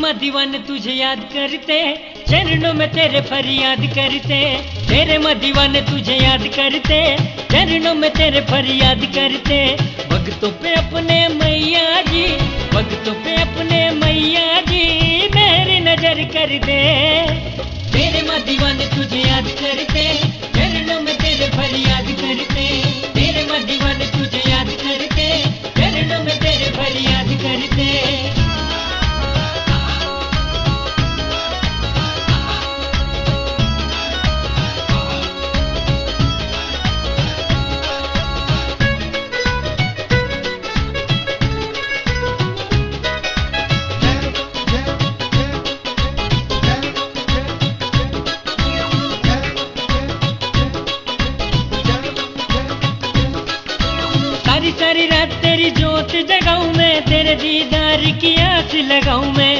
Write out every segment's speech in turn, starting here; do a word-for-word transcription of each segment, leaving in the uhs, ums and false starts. मजमा दीवान तुझे याद करते, चरणों में तेरे फरियाद करते। तेरे माँ दीवान तुझे याद करते, चरणों में तेरे फरियाद करते। भक्तों पे अपने मैया जी, भक्तों पे अपने मैया जी मेरी नजर कर दे। तेरे माँ दीवान तुझे याद करते, चरणों में तेरे फरियाद करते। तेरे माँ दीवान तुझे याद करते, चरणों में तेरे फरियाद करते। सारी रात तेरी जोत जगाऊं मैं, तेरे दीदार की आस लगाऊं मैं।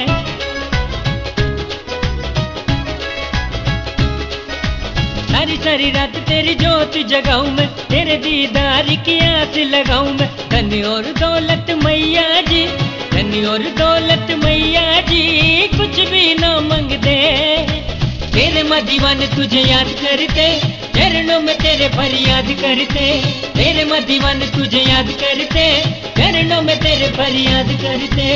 सारी सारी रात तेरी जोत जगाऊं मैं, तेरे दीदार की आस लगाऊं मैं। धन और दौलत मैया जी, धन और दौलत मैया जी कुछ भी ना मांग दे। तेरे माँ दीवान तुझे याद करते, चरणों में तेरे फरियाद करते। तेरे माँ दीवान तुझे याद करते, चरणों में तेरे फरियाद करते।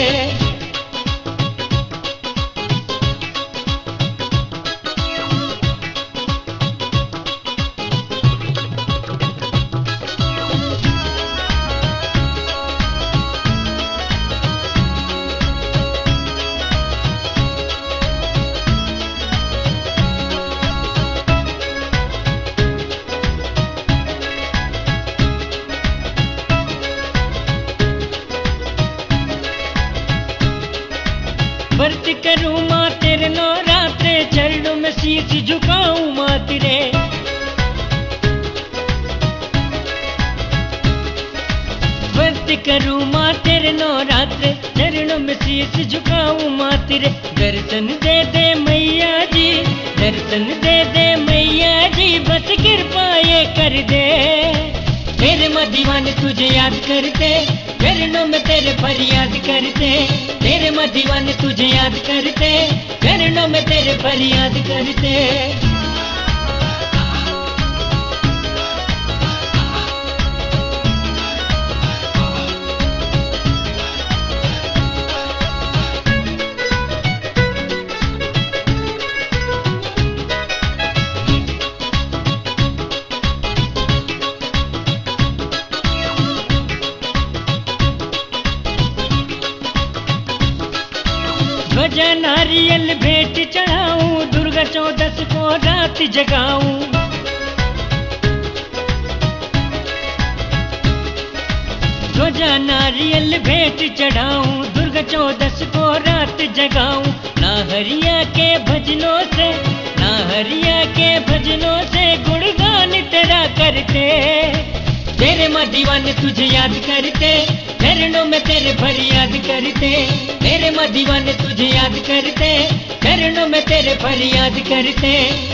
वर्त करूं माँ तेरे नौ रात्रे, चरणों में शीश झुकाऊं माँ तेरे। वर्त करूं माँ तेरे नौ रात्रे, चरणों में शीश झुकाऊं माँ तेरे। दर्शन दे दे मैया जी, दर्शन दे दे मैया जी बस कृपा ये कर दे। तेरे माँ दीवान तुझे याद करते, चरणों में तेरे फरियाद करते। तेरे माँ दीवान तुझे याद करते, चरणों में तेरे फरियाद करते। ध्वजा नारियल भेंट चढ़ाऊं, दुर्गा चौदस को रात जगाऊं। ध्वजा नारियल भेंट चढ़ाऊं, दुर्गा चौदस को रात जगाऊं। नाहरिया के भजनों से, नाहरिया के भजनों से गुणगान तेरा करते। तेरे माँ दीवान तुझे याद करते, चरणों में तेरे फरियाद करते। तेरे माँ दीवान तुझे याद करते, चरणों में तेरे फरियाद करते।